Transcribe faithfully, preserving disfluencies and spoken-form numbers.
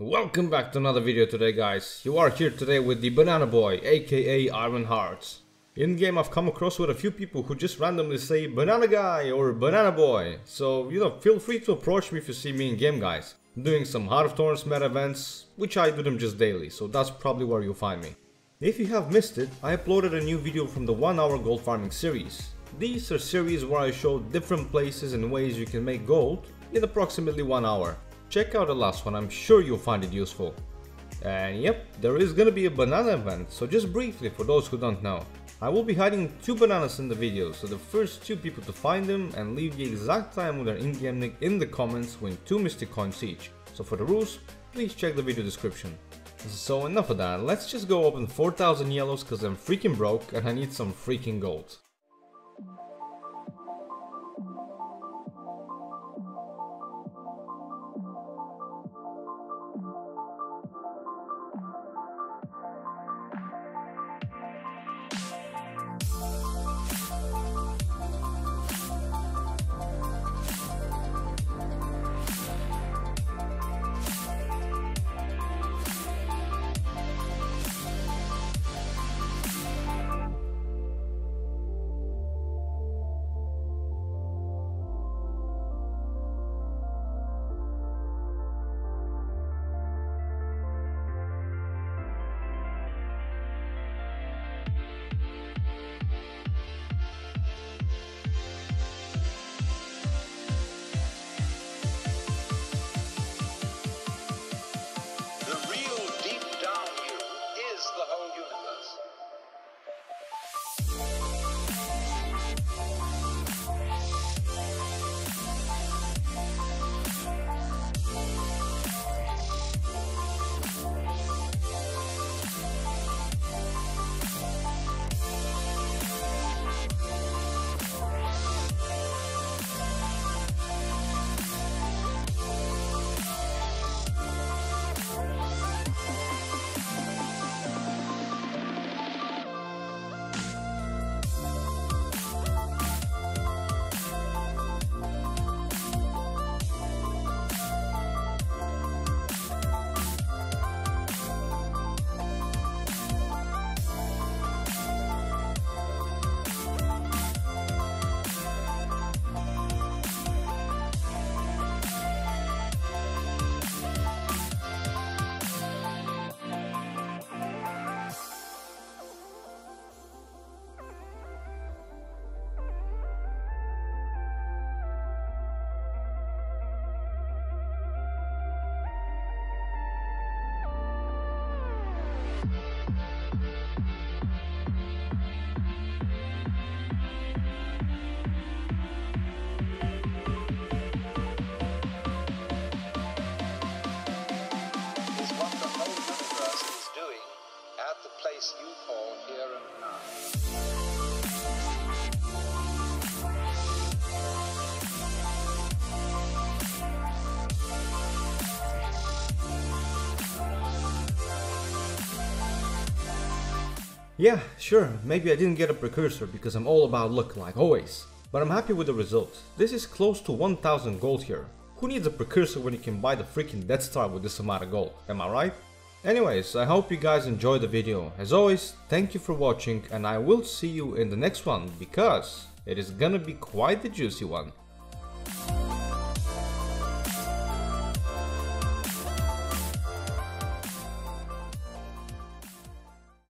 Welcome back to another video today, guys. You are here today with the Banana Boy, aka Iron Hearts. In game I've come across with a few people who just randomly say Banana Guy or Banana Boy. So, you know, feel free to approach me if you see me in game, guys. I'm doing some Heart of Thorns meta events, which I do them just daily, so that's probably where you'll find me. If you have missed it, I uploaded a new video from the one hour gold farming series. These are series where I show different places and ways you can make gold in approximately one hour. Check out the last one, I'm sure you'll find it useful. And yep, there is gonna be a banana event, so just briefly for those who don't know. I will be hiding two bananas in the video, so the first two people to find them and leave the exact time with their in-game nick in the comments win two Mystic Coins each. So for the rules, please check the video description. So enough of that, let's just go open four thousand yellows cause I'm freaking broke and I need some freaking gold. Yeah, sure, maybe I didn't get a precursor because I'm all about luck like always, but I'm happy with the result. This is close to one thousand gold here. Who needs a precursor when you can buy the freaking Death Star with this amount of gold, am I right? Anyways, I hope you guys enjoyed the video. As always, thank you for watching and I will see you in the next one because it is gonna be quite the juicy one.